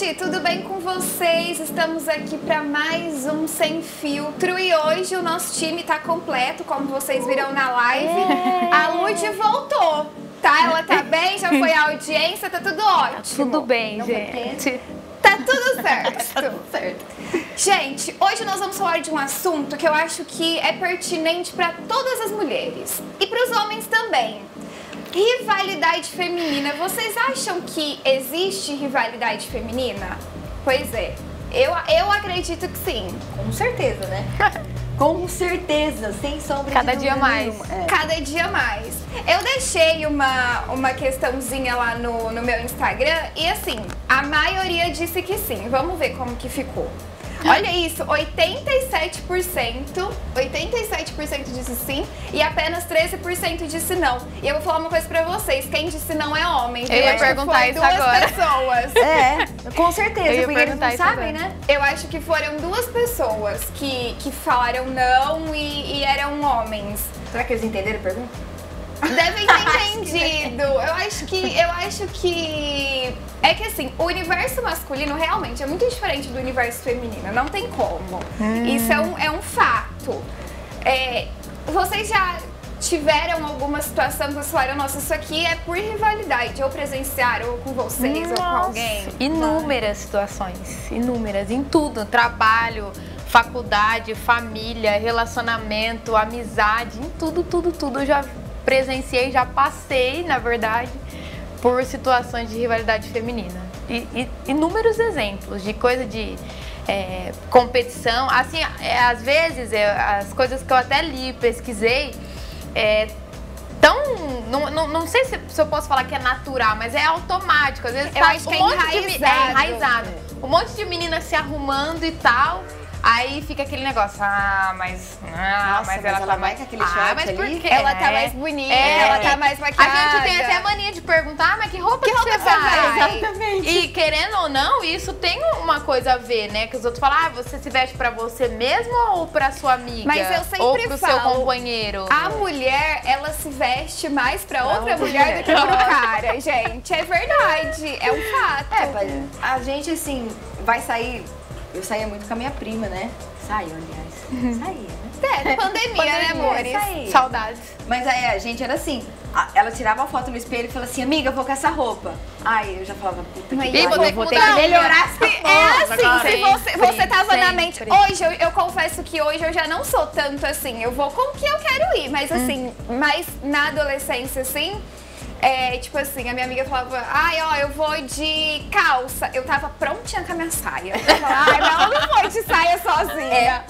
gente, tudo bem com vocês? Estamos aqui para mais um Sem Filtro e hoje o nosso time está completo, como vocês viram na live. A Ludi voltou, tá? Ela tá bem, já foi a audiência, tá tudo ótimo. Tudo bem, não, gente. Tá tudo certo. Tá tudo certo. Gente, hoje nós vamos falar de um assunto que eu acho que é pertinente para todas as mulheres e para os homens também. Rivalidade feminina. Vocês acham que existe rivalidade feminina? Pois é, eu acredito que sim. Com certeza, né? Com certeza, sem sombra de dúvida nenhuma. Cada dia mais. Eu deixei uma questãozinha lá no meu Instagram e assim, a maioria disse que sim. Vamos ver como que ficou. Olha isso, 87% disse sim e apenas 13% disse não. E eu vou falar uma coisa pra vocês, quem disse não é homem. Eu ia perguntar isso agora. Duas pessoas. É, com certeza, porque eles não sabem, né? Eu acho que foram duas pessoas que falaram não e eram homens. Será que eles entenderam a pergunta? Devem ter entendido. Eu acho que é que assim, o universo masculino realmente é muito diferente do universo feminino. Não tem como. Isso é um fato. É, vocês já tiveram alguma situação que vocês falaram, nossa, isso aqui é por rivalidade, ou presenciar, ou com vocês, nossa, ou com alguém? Inúmeras situações, inúmeras, em tudo, trabalho, faculdade, família, relacionamento, amizade, em tudo eu já presenciei, já passei, na verdade, por situações de rivalidade feminina. E inúmeros exemplos de coisa de competição. Assim, às vezes, as coisas que eu até li, pesquisei, não sei se eu posso falar que é natural, mas é automático. Às vezes tá um monte de enraizado. Um monte de menina se arrumando e tal. Aí fica aquele negócio, mas ela tá mais com aquele short ali. Ela tá mais bonita, ela tá mais maquiada. A gente tem até a mania de perguntar, mas que roupa você vai? Exatamente. E querendo ou não, isso tem uma coisa a ver, né? Que os outros falam, você se veste pra você mesmo ou pra sua amiga? Mas eu sempre ou pro seu companheiro. A mulher, ela se veste mais pra outra mulher do que pro cara, gente. É verdade, é um fato. A gente, assim, vai sair... Eu saía muito com a minha prima, né? Saiu, aliás. Saía, né? É, pandemia, né, amores? Saía. Saudades. Mas aí a gente era assim, ela tirava a foto no espelho e falava assim, amiga, eu vou com essa roupa. Aí eu já falava, puta que pariu, vou ter que melhorar essa foto. É assim, agora, se você tava na mente... Hoje, eu confesso que hoje eu já não sou tanto assim, eu vou com o que eu quero ir. Mas assim, mas na adolescência, assim... tipo assim, a minha amiga falava, eu vou de calça. Eu tava prontinha com a minha saia. Eu falava, ela não foi de saia sozinha.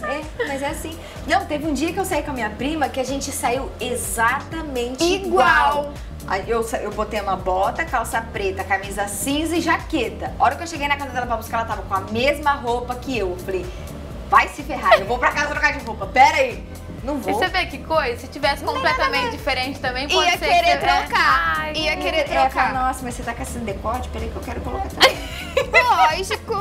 Mas é assim. Não, teve um dia que eu saí com a minha prima que a gente saiu exatamente igual. Aí eu botei uma bota, calça preta, camisa cinza e jaqueta. A hora que eu cheguei na casa dela pra buscar, ela tava com a mesma roupa que eu. Eu falei, vai se ferrar, eu vou pra casa trocar de roupa, pera aí. Não vou. E você vê que coisa, se tivesse completamente diferente também, pode ser que você trocar. Ai, ia querer trocar. Nossa, mas você tá com esse decote? Peraí que eu quero colocar também. Lógico.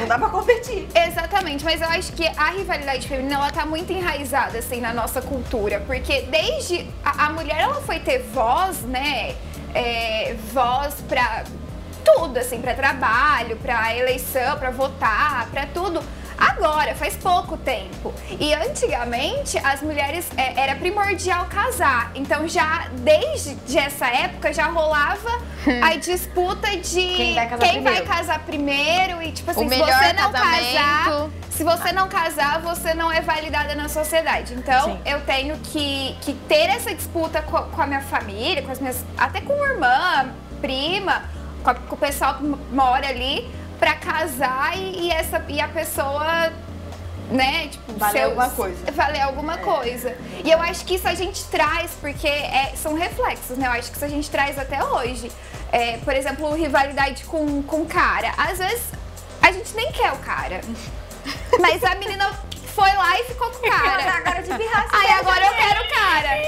Não dá pra competir. Exatamente, mas eu acho que a rivalidade feminina, ela tá muito enraizada, assim, na nossa cultura. Porque desde... A mulher, ela foi ter voz, né? Voz pra tudo, assim, pra trabalho, pra eleição, pra votar, pra tudo. Agora, faz pouco tempo. E antigamente, as mulheres, era primordial casar. Então já, desde essa época, já rolava a disputa de quem vai casar primeiro. E tipo assim, se você não casar, você não é validada na sociedade. Então, eu tenho que ter essa disputa com a minha família, com as minhas... Até com irmã, prima, com o pessoal que mora ali, pra casar e a pessoa, né, tipo, valer alguma coisa. E eu acho que isso a gente traz, porque são reflexos, né, eu acho que isso a gente traz até hoje. Por exemplo, rivalidade com cara. Às vezes, a gente nem quer o cara, mas a menina foi lá e ficou com o cara. Agora de pirraça. Aí agora eu quero o cara.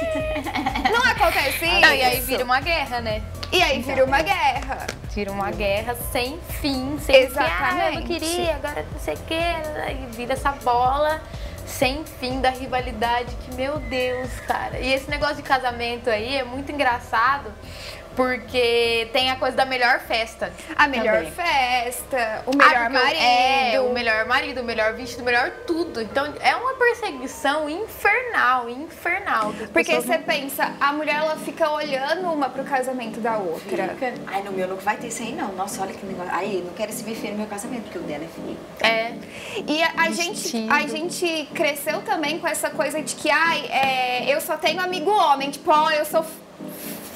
Não acontece isso? Não, e aí vira uma guerra, né? E aí vira uma guerra. Vira uma guerra sem fim, sem fim. Ah, eu não queria, agora não sei o que. E vira essa bola sem fim da rivalidade que, meu Deus, cara. E esse negócio de casamento aí é muito engraçado, Porque tem a coisa da melhor festa. A melhor festa, o melhor marido. É, o melhor marido, o melhor vestido, o melhor tudo. Então é uma perseguição infernal, infernal. Porque você pensa, a mulher ela fica olhando uma pro casamento da outra. Fica. Ai, no meu não vai ter isso aí não. Nossa, olha que negócio. Ai, não quero esse buffet no meu casamento, porque o dela é finito. É. E a gente cresceu também com essa coisa de que, ai, eu só tenho amigo homem. Tipo, ó, eu sou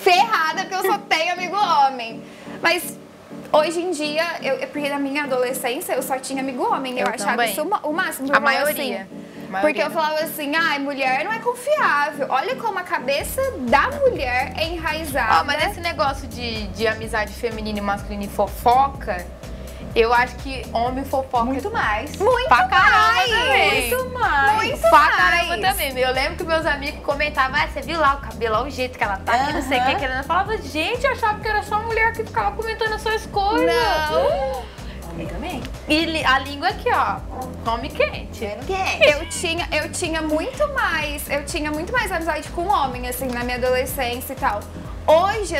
ferrada porque eu só tenho amigo homem. Mas hoje em dia, porque na minha adolescência eu só tinha amigo homem. Eu achava também isso o máximo. A maioria. Assim. Porque eu falava assim, ai, mulher não é confiável. Olha como a cabeça da mulher é enraizada. Ó, mas esse negócio de amizade feminina e masculina e fofoca, eu acho que homem fofoca muito mais. Muito pra mais! Também. Muito mais! Muito pra mais! Caramba também. Eu lembro que meus amigos comentavam, ah, você viu lá o cabelo, olha o jeito que ela tá, que não sei o que. Ela falava, gente, eu achava que era só mulher que ficava comentando as suas coisas. Não! Homem também. E a língua aqui, ó, homem quente. Eu tinha muito mais amizade com homem, assim, na minha adolescência e tal. Hoje,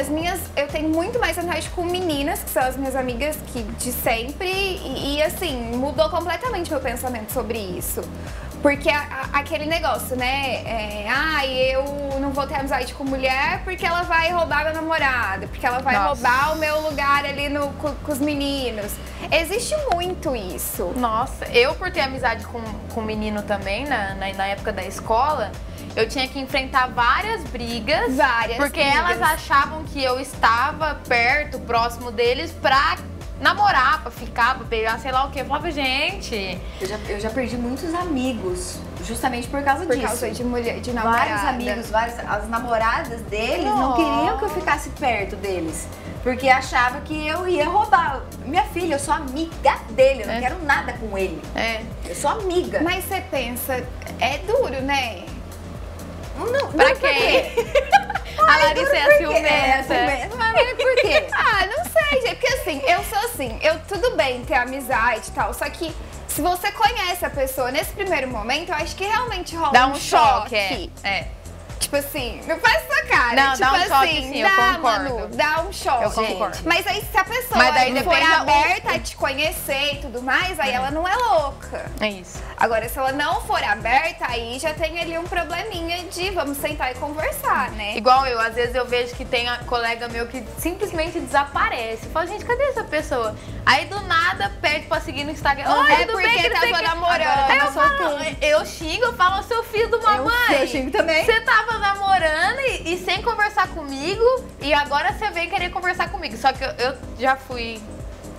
eu tenho muito mais amizade com meninas, que são as minhas amigas de sempre. E assim, mudou completamente meu pensamento sobre isso. Porque aquele negócio, né? Eu não vou ter amizade com mulher porque ela vai roubar meu namorado, porque ela vai roubar o meu lugar ali com os meninos. Existe muito isso. Nossa, eu por ter amizade com menino também, na época da escola, eu tinha que enfrentar várias brigas. Elas achavam que eu estava perto, próximo deles, pra namorar, pra ficar, pra pegar, sei lá o que. Eu falava, gente... Eu já perdi muitos amigos, justamente por causa disso. Por causa de mulher, de namorada. Vários amigos, as namoradas deles não queriam que eu ficasse perto deles. Porque achava que eu ia roubar. Minha filha, eu sou amiga dele, eu não quero nada com ele. É. Eu sou amiga. Mas você pensa, é duro, né? Não, pra quê? A Larissa é ciumenta. Mas por quê? Ah, não sei, gente. Porque assim, eu sou assim, tudo bem ter amizade e tal, só que se você conhece a pessoa nesse primeiro momento, eu acho que realmente rola dá um choque. É. Tipo assim, não faz sua cara. Não, tipo dá um assim, choque sim, eu concordo. Manu, dá um choque. Eu concordo. Gente. Mas aí se a pessoa for aberta a te conhecer e tudo mais, aí ela não é louca. É isso. Agora, se ela não for aberta, aí já tem ali um probleminha de vamos sentar e conversar, né? Igual eu, às vezes eu vejo que tem colega meu que simplesmente desaparece. Fala, gente, cadê essa pessoa? Aí do nada pede pra seguir no Instagram. Oi, é porque bem, tava namorando. Eu xingo, eu falo, seu filho de uma mãe. Eu xingo também. Você tava namorando e sem conversar comigo, e agora você vem querer conversar comigo. Só que eu já fui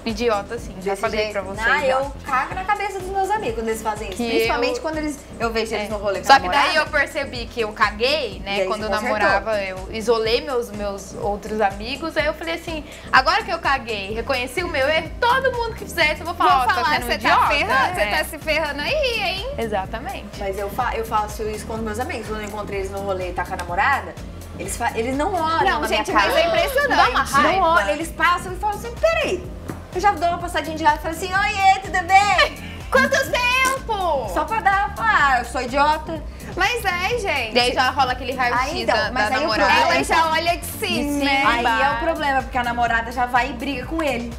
idiota, assim, já falei pra vocês. Ah, eu cago na cabeça dos meus amigos quando eles fazem isso. Principalmente quando eu vejo eles no rolê. Só que daí eu percebi que eu caguei, né? Quando eu namorava, eu isolei meus outros amigos. Aí eu falei assim, agora que eu caguei, reconheci o meu erro, todo mundo que fizer isso, eu vou falar, ó, tá sendo idiota. Você tá se ferrando aí, hein? Exatamente. Mas eu faço isso com os meus amigos. Quando eu encontrei eles no rolê e tá com a namorada, eles não olham na minha cara. Não, gente, mas é impressionante. Dá uma raiva. Eles passam e falam assim, peraí. Eu já dou uma passadinha de lado e falo assim, oiê, tudo bem? Quanto tempo? Só pra dar, eu sou idiota. Mas gente. E aí já rola aquele raio-x da namorada. Ela já olha de cima, né? Aí é o problema, porque a namorada já vai e briga com ele.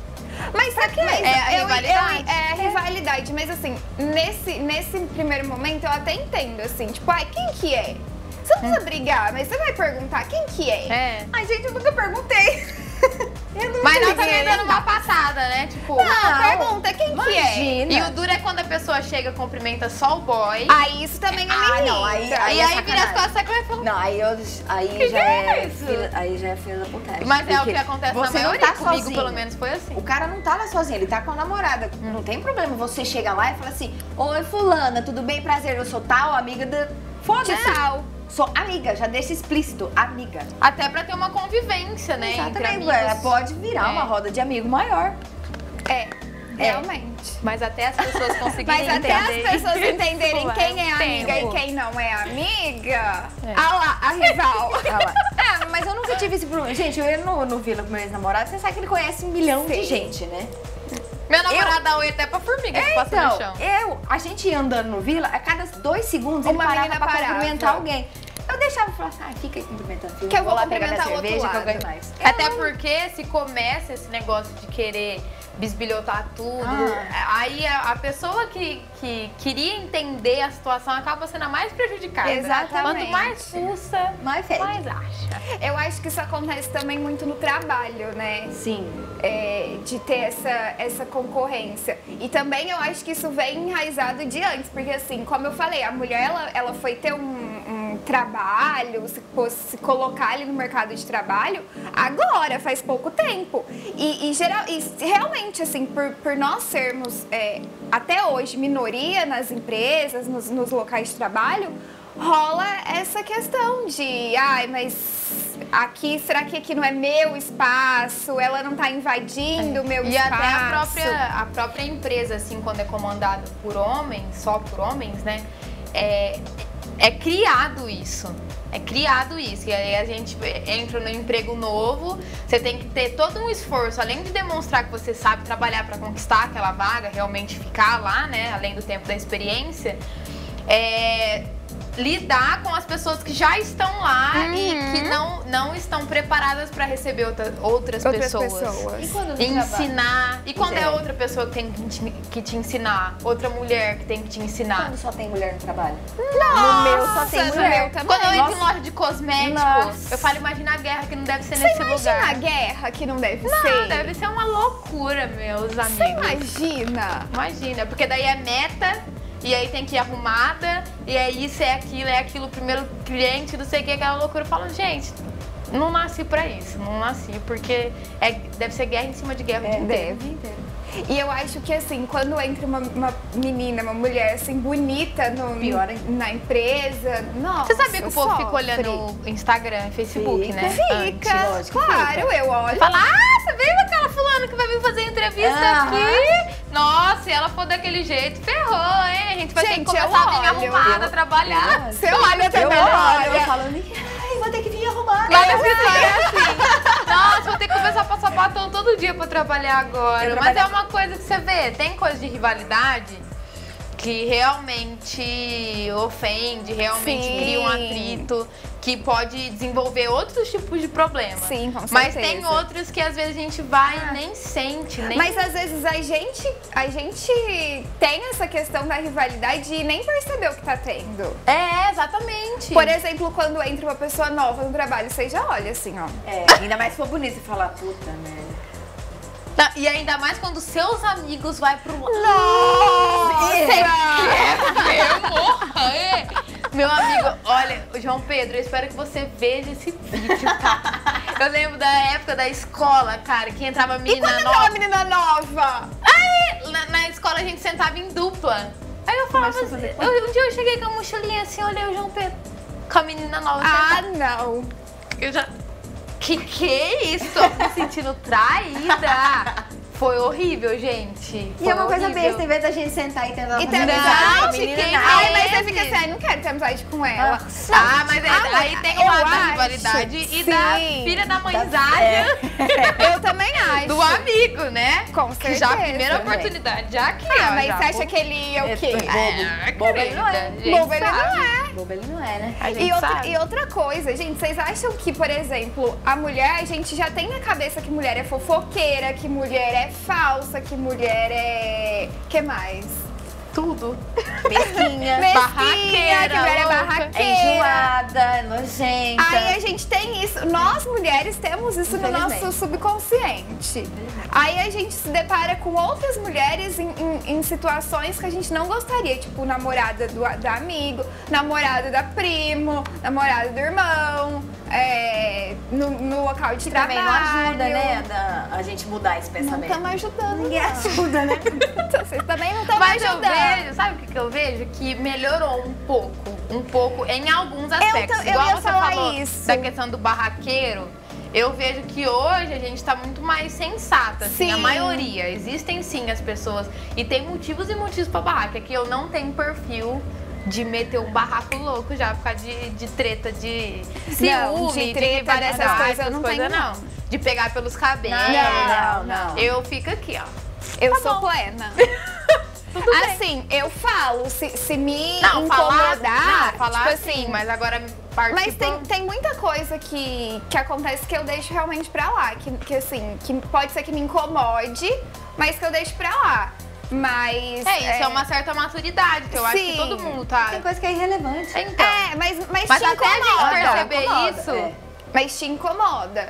Mas sabe o que é? É a rivalidade. É a rivalidade, mas assim, nesse primeiro momento eu até entendo, assim, tipo, ai, quem que é? Você não precisa brigar, mas você vai perguntar quem que é? É. Ai, gente, eu nunca perguntei. Mas nós também dando uma passada, né? Tipo, pergunta quem que é. E o duro é quando a pessoa chega, cumprimenta só o boy. Aí isso também é menina. E aí vira as costas e fala... Não, aí já é fila. Aí já é fila da putagem. Mas é o que acontece na maioria. Comigo, pelo menos, foi assim. O cara não tá lá sozinho, ele tá com a namorada. Não tem problema você chegar lá e falar assim, oi, fulana, tudo bem? Prazer, eu sou tal, amiga da... Foda-se. Sou amiga, já deixa explícito, amiga. Até pra ter uma convivência, né? Exatamente, ela pode virar uma roda de amigo maior. Realmente. Mas até as pessoas conseguirem entender. Mas até as pessoas entenderem quem é amiga e quem não é amiga. Ah lá, a rival. Mas eu nunca tive esse problema. Gente, eu ia no Vila pro meu ex-namorado, você sabe que ele conhece um milhão de gente, né? Meu namorado dá oi até pra formiga que passa no chão. A gente ia andando no Vila, a cada 2 segundos ele parava pra cumprimentar alguém. Eu deixava e falava assim, ah, fica cumprimentando. Que eu vou lá pegar minha cerveja que eu ganho mais. Até porque se começa esse negócio de querer bisbilhotar tudo, aí a pessoa que queria entender a situação acaba sendo a mais prejudicada. Exatamente. Quanto mais fuça, mais acha. Eu acho que isso acontece também muito no trabalho, né? Sim. É, de ter essa concorrência. E também eu acho que isso vem enraizado de antes, porque assim, como eu falei, a mulher ela foi ter um trabalho, se colocar ali no mercado de trabalho agora, faz pouco tempo. E realmente, assim, por nós sermos até hoje minoria nas empresas, nos locais de trabalho, rola essa questão de, ai, mas... será que aqui não é meu espaço? Ela não tá invadindo o meu espaço? E até a própria empresa, assim, quando é comandada por homens, só por homens, né? É criado isso. É criado isso. E aí a gente entra no emprego novo, você tem que ter todo um esforço, além de demonstrar que você sabe trabalhar para conquistar aquela vaga, realmente ficar lá, né? Além do tempo da experiência. Lidar com as pessoas que já estão lá e que não estão preparadas para receber outras pessoas. E quando ensinar. E quando é outra pessoa que tem que te ensinar? Outra mulher que tem que te ensinar? Quando só tem mulher no trabalho? Nossa, no meu só tem mulher. Quando eu entro em loja de cosméticos, eu falo, imagina a guerra que não deve ser nesse lugar. Você imagina a guerra que não deve ser? Não, deve ser uma loucura, meus amigos. Você imagina? Imagina, porque daí é meta... E aí tem que ir arrumada, e aí isso é aquilo, primeiro cliente, não sei o que, aquela loucura. Eu falo, gente, não nasci pra isso, não nasci, porque deve ser guerra em cima de guerra. Deve. E eu acho que, assim, quando entra uma menina, uma mulher, assim, bonita na empresa, nossa, você sabia que o povo fica olhando o Instagram, Facebook, né? Fica, lógico, claro, eu olho. Fala, você veio aquela fulana que vai vir fazer entrevista aqui? Nossa, se ela for daquele jeito, ferrou, hein? A gente vai ter que começar bem arrumada, trabalhar. Você olha até melhor. Eu falo, ai, vou ter que vir arrumada. Lá no escritório é assim. Nossa, vou ter que começar a passar batom todo dia pra trabalhar agora. Mas é uma coisa que você vê, tem coisa de rivalidade que realmente ofende, realmente cria um atrito, que pode desenvolver outros tipos de problemas. Sim, com certeza. Mas tem outros que às vezes a gente vai e nem sente, nem... Mas às vezes a gente tem essa questão da rivalidade e nem percebeu o que tá tendo. Exatamente. Por exemplo, quando entra uma pessoa nova no trabalho, você já olha assim, ó. Ainda mais se for bonito e falar, puta, né? E ainda mais quando seus amigos vão pro lado. Nossa! Meu amigo, olha, João Pedro, eu espero que você veja esse vídeo, tá? Eu lembro da época da escola, cara, que entrava menina nova. E quando entrava menina nova? Aí, na escola a gente sentava em dupla. Aí eu falava assim, um dia eu cheguei com a mochilinha assim, olhei o João Pedro com a menina nova. Não! Eu já... Que é isso? Tô me sentindo traída. Foi horrível, gente. Foi uma coisa besta, em vez da gente sentar e tentar mas você fica assim, não quero ter amizade com ela. Mas aí tem uma rivalidade e da filha da mãezada. Eu também acho. Do amigo, né? Com certeza. Já a primeira oportunidade, já que mas você acha que ele é o quê? Bobo ele não é. Bobo ele não é, né? E outra coisa, gente, vocês acham que, por exemplo, a mulher, a gente já tem na cabeça que mulher é fofoqueira, que mulher é falsa, que mulher é... que mais? Tudo. Mesquinha, barraqueira, que mulher é barraqueira. É enjoada, nojenta. Aí a gente tem isso, nós mulheres temos isso no nosso subconsciente. Aí a gente se depara com outras mulheres em situações que a gente não gostaria, tipo namorada do amigo, namorada da primo, namorada do irmão, no local de trabalho. Também não ajuda, né, a gente mudar esse pensamento. Não tá me ajudando. Ninguém ajuda, né? Vocês também não estão me ajudando. Sabe o que eu vejo? Que melhorou um pouco em alguns aspectos. Igual você falou da questão do barraqueiro, eu vejo que hoje a gente tá muito mais sensata, assim, a maioria. Existem sim as pessoas, e tem motivos e motivos pra barraca, que eu não tenho perfil de meter um barraco louco já por causa de treta, de ciúme, de várias coisas, eu não tenho não. De pegar pelos cabelos. Não. Eu fico aqui, ó. Eu sou plena. Assim, eu falo, se me incomodar, tipo assim, mas agora participando. Mas tem muita coisa que acontece que eu deixo realmente pra lá, que pode ser que me incomode, mas que eu deixo pra lá. Mas... é, isso é uma certa maturidade, que eu acho que todo mundo tá... Tem coisa que é irrelevante. Então. É, mas te até incomoda. A gente perceber isso... é. Mas te incomoda.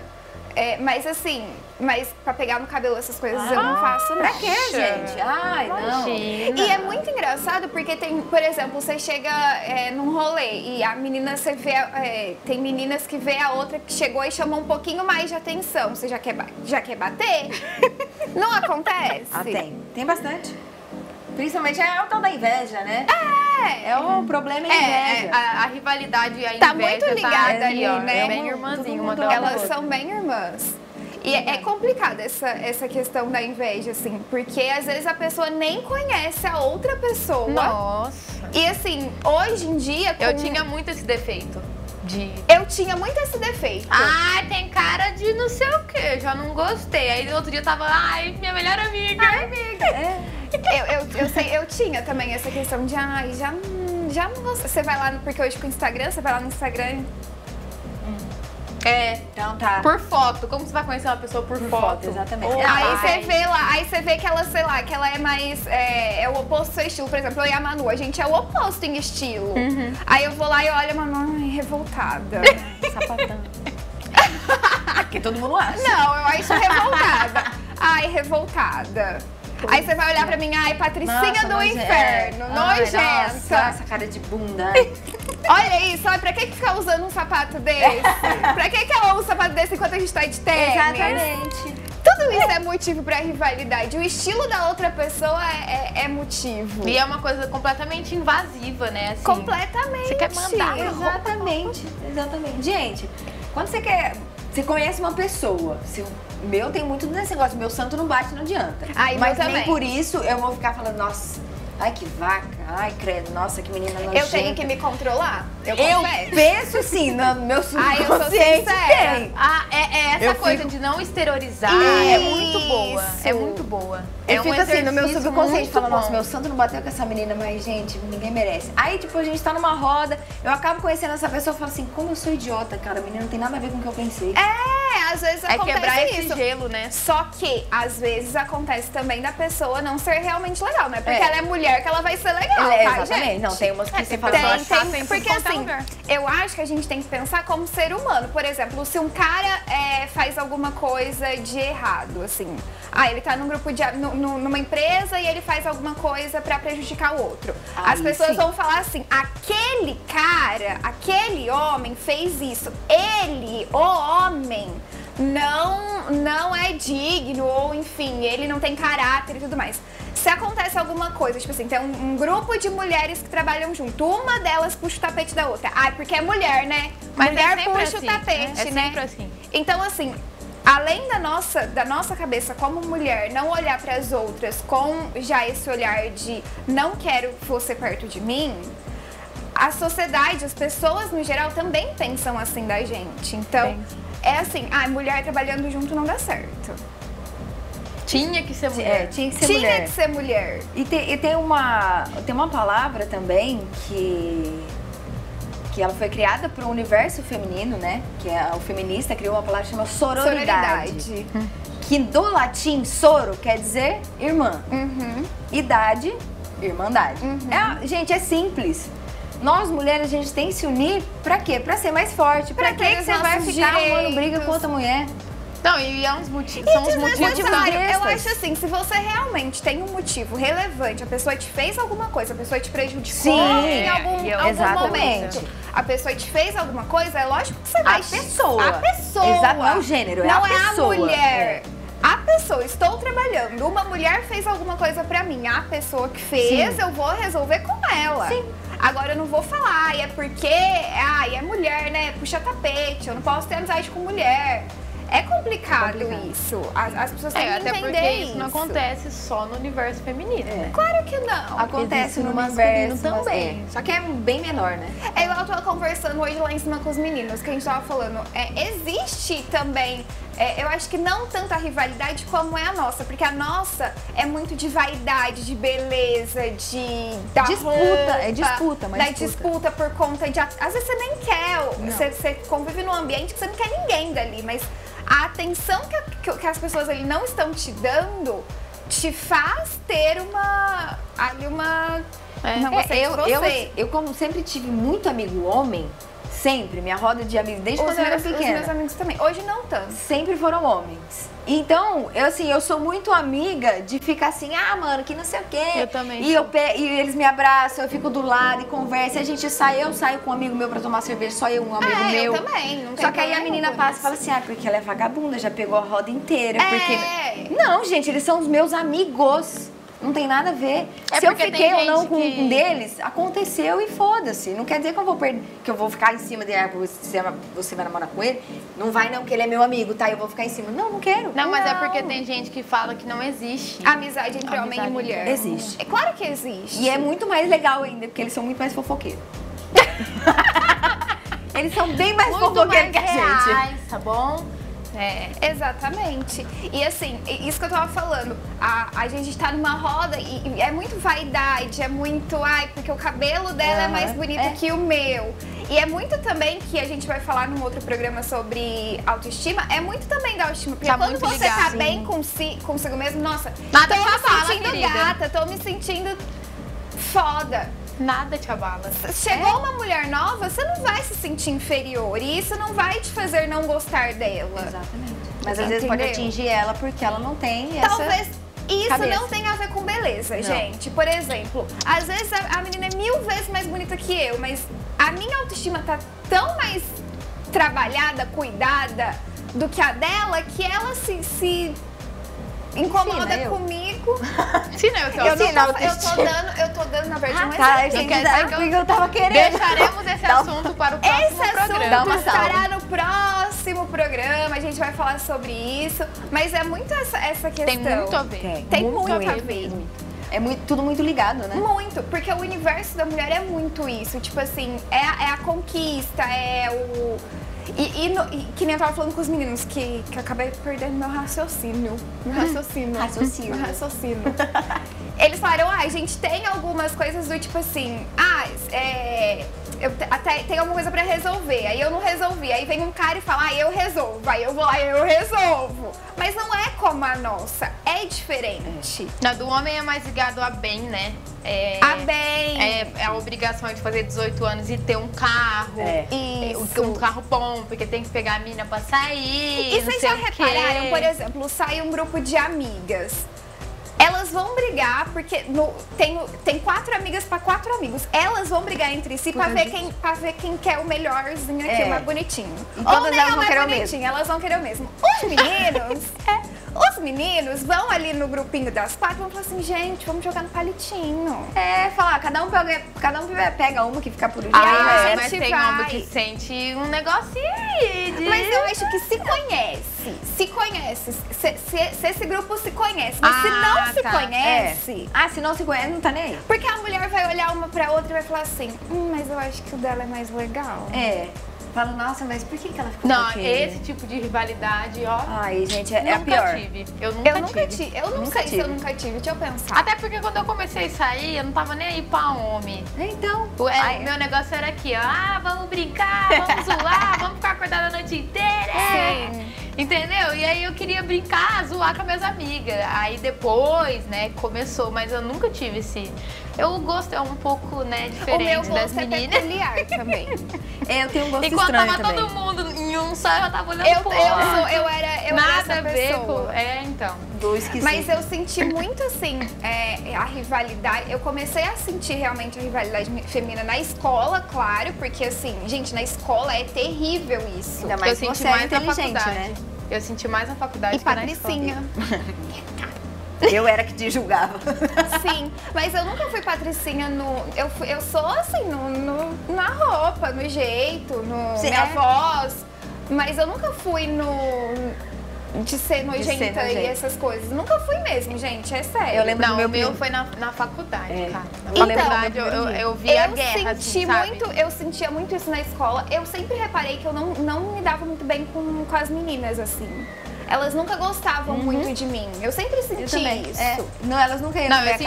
É, mas assim, pra pegar no cabelo essas coisas eu não faço nada. Pra quê, gente? Ai, não. Imagina. E é muito engraçado porque tem, por exemplo, você chega num rolê e a menina, você vê, tem meninas que vê a outra que chegou e chamou um pouquinho mais de atenção. Você já quer bater? Não acontece? Ah, tem bastante. Principalmente é o tal da inveja, né? É o problema é inveja. A rivalidade e a inveja tá muito ligada ali, né? É bem irmãzinho, uma da outra. Elas são bem irmãs. E é complicada essa questão da inveja, assim, porque às vezes a pessoa nem conhece a outra pessoa. Nossa. E assim, hoje em dia... Eu tinha muito esse defeito. Eu tinha muito esse defeito. Ah, tem cara de não sei o quê, já não gostei. Aí no outro dia eu tava, ai, minha melhor amiga. Ai, amiga. Eu sei, eu tinha também essa questão de, ai, já não gostei. Você vai lá, porque hoje com o Instagram, você vai lá no Instagram. Então tá. Por foto, como você vai conhecer uma pessoa por foto? Exatamente. Aí você vê lá, aí você vê que ela, sei lá, que ela é mais, o oposto do seu estilo. Por exemplo, eu e a Manu, a gente é o oposto em estilo. Uhum. Aí eu vou lá e olho a Manu, ai, revoltada. Sapatão. Que todo mundo acha. Não, eu acho revoltada. Ai, revoltada. Aí você vai olhar pra mim, ai, Patricinha do inferno, nojenta. Nossa, essa cara de bunda. Olha isso, olha, pra que ficar usando um sapato desse? Pra que eu uso um sapato desse enquanto a gente tá de tênis? Exatamente. Tudo isso é motivo pra rivalidade. O estilo da outra pessoa é motivo. E é uma coisa completamente invasiva, né? Assim, completamente. Você quer mandar. Exatamente, exatamente. Gente, quando você quer... Você conhece uma pessoa, o meu tem muito nesse negócio, meu santo não bate, não adianta. Ai, mas nem por isso eu vou ficar falando, nossa, ai que vaca, ai credo, nossa que menina nojenta. Eu tenho que me controlar, eu penso sim, no meu subconsciente eu sou sincera. Tem. Essa coisa de não exteriorizar é muito boa, é muito boa. Eu fico assim, no meu subconsciente, falo, nossa, meu santo não bateu com essa menina, mas gente, ninguém merece. Aí, tipo, a gente tá numa roda, eu acabo conhecendo essa pessoa e falo assim, como eu sou idiota, cara, a menina não tem nada a ver com o que eu pensei. Às vezes acontece quebrar esse gelo, né? Só que, às vezes, acontece também da pessoa não ser realmente legal, né? Porque ela é mulher que ela vai ser legal, tá, gente? Não, tem umas que você fala, porque assim, eu acho que a gente tem que pensar como ser humano. Por exemplo, se um cara faz alguma coisa de errado, assim, ele tá num grupo de... numa empresa e ele faz alguma coisa pra prejudicar o outro. As pessoas vão falar assim, aquele cara, aquele homem fez isso. Ele, o homem, não é digno, ou enfim, ele não tem caráter e tudo mais. Se acontece alguma coisa, tipo assim, tem um grupo de mulheres que trabalham junto, uma delas puxa o tapete da outra. Porque é mulher, né? Mas mulher puxa o tapete, né? Então, assim... Além da nossa cabeça como mulher não olhar para as outras com já esse olhar de não quero você perto de mim, a sociedade, as pessoas no geral também pensam assim da gente. Então, é assim, mulher trabalhando junto não dá certo. Tinha que ser mulher. Tinha que ser mulher. E tem uma palavra também que ela foi criada para o universo feminino, né? Que o feminista criou uma palavra que chama sororidade. Que do latim, soro, quer dizer irmã. Uhum. Idade, irmandade. Uhum. Gente, é simples. Nós, mulheres, a gente tem que se unir pra quê? Pra ser mais forte. Pra que você vai ficar arrumando briga com outra mulher? Não, e é uns motivos, são uns motivos de... Eu acho assim, se você realmente tem um motivo relevante, a pessoa te fez alguma coisa, a pessoa te prejudicou em algum momento, a pessoa te fez alguma coisa, é lógico que você vai... A pessoa. Exato, não é o gênero, é a pessoa. Não é a mulher. A pessoa, estou trabalhando, uma mulher fez alguma coisa pra mim, a pessoa que fez, eu vou resolver com ela. Sim. Agora eu não vou falar, é porque, é mulher, né, puxa tapete, eu não posso ter amizade com mulher. É complicado, isso. As pessoas têm que entender até porque isso não acontece só no universo feminino, né? Claro que não. Acontece no masculino também. Só que é bem menor, né? É igual eu tava conversando hoje lá em cima com os meninos, que a gente tava falando. Existe também eu acho que não tanto a rivalidade como é a nossa, porque a nossa é muito de vaidade, de beleza, de da disputa, roupa, é disputa, mas da disputa por conta de, às vezes você nem quer, você convive num ambiente que você não quer ninguém dali, mas a atenção que as pessoas ali não estão te dando te faz ter uma ali uma eu como sempre tive muito amigo homem. Sempre, minha roda de amigos, desde quando eu era pequena. Os meus amigos também, hoje não tanto. Sempre foram homens. Então, eu, assim, eu sou muito amiga de ficar assim, ah, mano, que não sei o quê. Eu também. E eles me abraçam, eu fico do lado e converso. E a gente sai, eu saio com um amigo meu pra tomar cerveja, só eu, um amigo meu. Eu também. Não só que aí a menina passa e fala assim, ah, porque ela é vagabunda, já pegou a roda inteira. Porque... Não, gente, eles são os meus amigos. Não tem nada a ver. Se eu fiquei ou não com um deles, aconteceu e foda-se. Não quer dizer que eu vou perder, que eu vou ficar em cima de você vai namorar com ele. Não vai não, porque ele é meu amigo, tá? Eu vou ficar em cima. Não, não quero. Não, mas é porque tem gente que fala que não existe amizade entre homem e mulher. Existe. É claro que existe. E é muito mais legal ainda, porque eles são muito mais fofoqueiros. Eles são bem mais fofoqueiros que a gente. Tá bom? É, exatamente. E assim, isso que eu tava falando, a gente tá numa roda e é muito vaidade, é muito, ai, porque o cabelo dela é mais bonito que o meu. E é muito também, que a gente vai falar num outro programa sobre autoestima, é muito também da autoestima. Porque tá quando você ligado, tá bem consigo mesmo, nossa, nada tô me sentindo gata, tô me sentindo foda. Nada te abala. Chegou uma mulher nova, você não vai se sentir inferior. E isso não vai te fazer não gostar dela. Exatamente. Mas às vezes pode atingir ela porque ela não tem essa Talvez isso não tenha a ver com beleza, gente. Por exemplo, às vezes a menina é 1000 vezes mais bonita que eu, mas a minha autoestima tá tão mais trabalhada, cuidada do que a dela, que ela se incomoda comigo. Eu tô dando na verdade um exemplo. Eu tava querendo. Deixaremos esse assunto para o próximo programa. Esse assunto estará no próximo programa. A gente vai falar sobre isso. Mas é muito essa questão. Tem muito a ver. Tem muito a ver. É muito, tudo muito ligado, né? Muito, porque o universo da mulher é muito isso. Tipo assim, é a conquista, é o... E que nem eu tava falando com os meninos, que eu acabei perdendo meu raciocínio. Eles falaram, ai, gente, tem algumas coisas do tipo assim, até tem alguma coisa pra resolver, aí eu não resolvi. Aí vem um cara e fala, eu resolvo, aí eu vou lá e eu resolvo. Mas não é como a nossa, é diferente. Não, do homem é mais ligado a bem, né? É a obrigação de fazer 18 anos e ter um carro. Um carro bom, porque tem que pegar a mina pra sair. E vocês já repararam, por exemplo, sai um grupo de amigas. Elas vão brigar, porque tem 4 amigas pra 4 amigos. Elas vão brigar entre si pra ver quem quer o melhorzinho aqui, o mais bonitinho. E todas elas vão querer o mesmo. Os meninos... Os meninos vão ali no grupinho das 4 e vão falar assim, gente, vamos jogar no palitinho. Falar, cada um pega uma que fica por ali. Mas tem uma que sente um negocinho aí. Mas eu acho que se esse grupo se conhece, mas se não se conhece, não tá nem aí. Porque a mulher vai olhar uma pra outra e vai falar assim, mas eu acho que o dela é mais legal. Falo, nossa, mas por que ela ficou esse tipo de rivalidade, ó. Ai, gente, é a pior. Eu nunca tive. Deixa eu pensar. Até porque quando eu comecei a sair, eu não tava nem aí pra homem. Então. Meu negócio era aqui, ó. Vamos brincar, vamos zoar, vamos ficar acordada a noite inteira. Sim. Entendeu? E aí eu queria brincar, zoar com as minhas amigas. Aí depois, né, começou, mas eu nunca tive esse... O gosto é um pouco, né, diferente das meninas. O meu gosto é peculiar também. Eu tenho um gosto estranho também. Enquanto tava todo mundo em um só, eu tava olhando pro outro. Eu era essa pessoa. Mas eu senti muito, assim, a rivalidade. Eu comecei a sentir realmente a rivalidade feminina na escola, claro. Porque, assim, gente, na escola é terrível isso. Ainda mais você é inteligente, né? Eu senti mais na faculdade que na escola. E Patricinha. Eu era que te julgava. Sim, mas eu nunca fui Patricinha no... Eu sou assim, na roupa, no jeito, minha voz. Mas eu nunca fui de ser nojenta e essas coisas. Nunca fui mesmo, gente, é sério. Eu lembro o meu foi na faculdade, cara. Na faculdade eu vi a guerra, assim, sabe? Eu sentia muito isso na escola. Eu sempre reparei que eu não me dava muito bem com as meninas, assim. elas nunca gostavam muito de mim. Eu sempre senti isso. É, não, elas nunca iam na minha cara,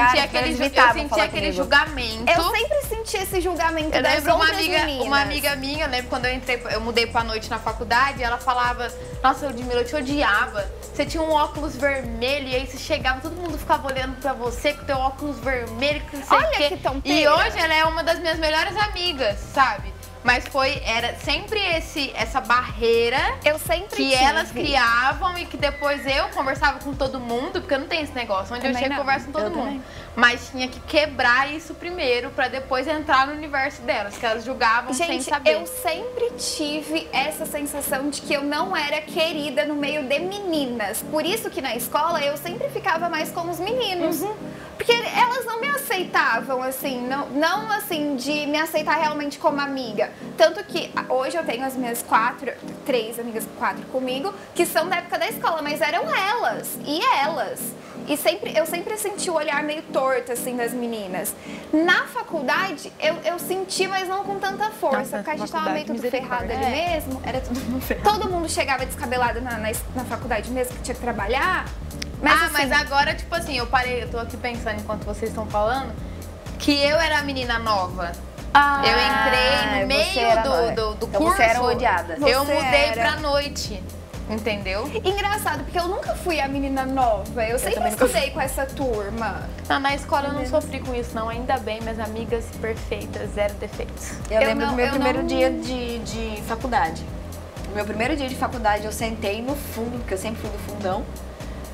eu sentia aquele julgamento. Eu sempre senti esse julgamento das outras meninas. Uma amiga minha, eu lembro quando eu entrei, eu mudei pra noite na faculdade, ela falava, nossa, Ludmilla, eu te odiava. Você tinha um óculos vermelho e aí você chegava, todo mundo ficava olhando pra você com teu óculos vermelho, que não sei o quê. E hoje ela é uma das minhas melhores amigas, sabe? Mas foi, era sempre essa barreira que elas criavam e que depois eu conversava com todo mundo, porque eu não tenho esse negócio, onde eu chego e converso com todo mundo. Mas tinha que quebrar isso primeiro, pra depois entrar no universo delas, que elas julgavam sem saber. Gente, eu sempre tive essa sensação de que eu não era querida no meio de meninas. Por isso que na escola eu sempre ficava mais com os meninos. Porque elas não me aceitavam, assim, não assim, de me aceitar realmente como amiga. Tanto que hoje eu tenho as minhas três amigas, quatro comigo, que são da época da escola, mas eram elas, e elas. E eu sempre senti o olhar meio torto, assim, das meninas. Na faculdade, eu senti, mas não com tanta força, porque a gente tava meio tudo ferrado ali mesmo. Era todo mundo ferrado. Todo mundo chegava descabelado na faculdade mesmo, que tinha que trabalhar. Mas, mas agora, tipo assim, eu tô aqui pensando enquanto vocês estão falando, que eu era a menina nova. Eu entrei no meio do curso. Então você era odiada. Eu mudei pra noite. Entendeu? Engraçado, porque eu nunca fui a menina nova. Eu sempre estudei com essa turma. Na escola eu não sofri com isso, não. Ainda bem, minhas amigas perfeitas, zero defeitos. Eu lembro do meu primeiro dia de faculdade. No meu primeiro dia de faculdade, eu sentei no fundo, porque eu sempre fui do fundão.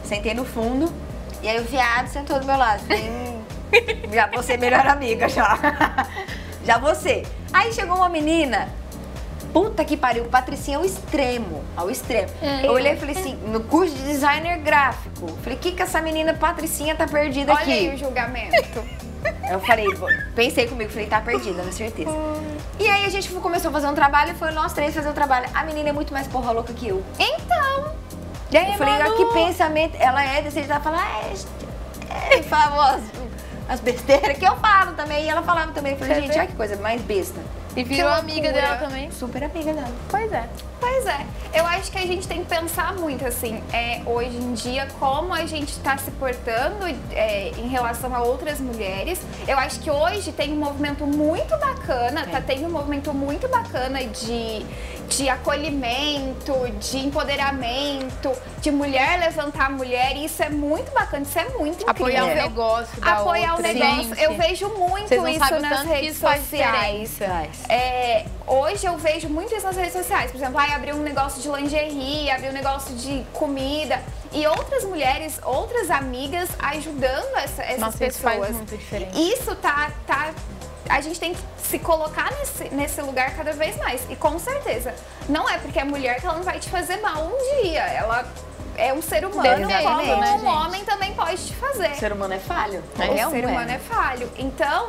Sentei no fundo, e aí o viado sentou do meu lado. Falei, já vou ser melhor amiga, já. Já vou ser. Aí chegou uma menina, puta que pariu, Patricinha ao extremo, Eu olhei e falei assim, no curso de designer gráfico. Falei, que essa menina Patricinha tá perdida aqui? Olha aí o julgamento. Eu falei, pensei comigo, falei, tá perdida, com certeza. E aí a gente começou a fazer um trabalho, e foi nós três fazer um trabalho. A menina é muito mais porra louca que eu. Então... E aí, eu falei, Manu, que pensamento, ela é desse jeito, ela fala, falava as besteiras que eu falo também, e ela falava também, eu falei, gente, olha que coisa mais besta. E virou amiga dela também. Super amiga dela. Pois é. Pois é. Eu acho que a gente tem que pensar muito, assim, hoje em dia, como a gente tá se portando em relação a outras mulheres. Eu acho que hoje tem um movimento muito bacana, tá tendo um movimento muito bacana de acolhimento, de empoderamento, de mulher levantar a mulher, e isso é muito bacana, isso é muito incrível. Apoiar o negócio da outra. Gente, eu vejo muito isso nas redes sociais. Hoje eu vejo muito isso nas redes sociais, por exemplo, abrir um negócio de lingerie, abrir um negócio de comida, e outras mulheres, outras amigas ajudando essas pessoas. Faz muito diferença. Isso a gente tem que se colocar nesse lugar cada vez mais. E com certeza, não é porque é mulher que ela não vai te fazer mal um dia. Ela é um ser humano, como um homem também pode te fazer. O ser humano é falho. O ser humano é falho. Então,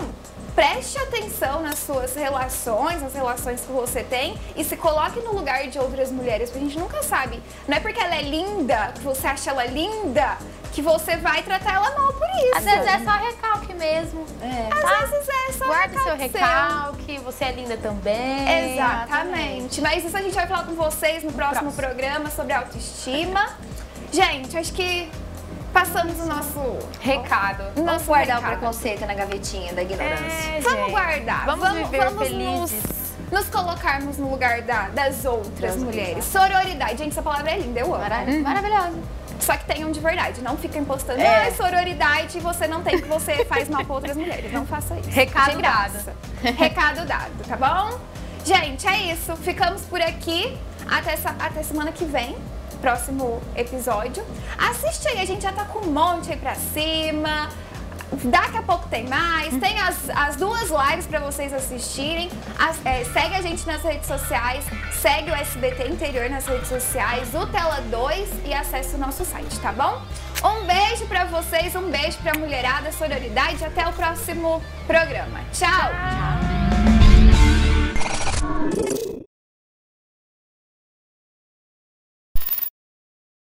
preste atenção nas suas relações, nas relações que você tem, e se coloque no lugar de outras mulheres, porque a gente nunca sabe. Não é porque ela é linda, que você acha ela linda, que você vai tratar ela mal por isso. Às vezes é só recalque mesmo. Às vezes é só recalque. Guarda seu recalque, você é linda também. Exatamente. Mas isso a gente vai falar com vocês no próximo programa sobre autoestima. Gente, acho que passamos o nosso recado. Vamos guardar o preconceito na gavetinha da ignorância. Vamos guardar. Vamos viver felizes. Nos colocarmos no lugar das outras mulheres. Sororidade. Gente, essa palavra é linda. Eu amo. Maravilhosa. Só que tenham de verdade, não fiquem postando sororidade e você não tem, que você faz mal para outras mulheres. Não faça isso. Recado dado. Recado dado, tá bom? Gente, é isso. Ficamos por aqui. Até semana que vem. Próximo episódio. Assiste aí, a gente já tá com um monte aí pra cima. Daqui a pouco tem mais. Tem as duas lives pra vocês assistirem. Segue a gente nas redes sociais. Segue o SBT Interior nas redes sociais. O Tela 2 e acesse o nosso site, tá bom? Um beijo pra vocês, um beijo pra mulherada, sororidade. Até o próximo programa. Tchau! Tchau.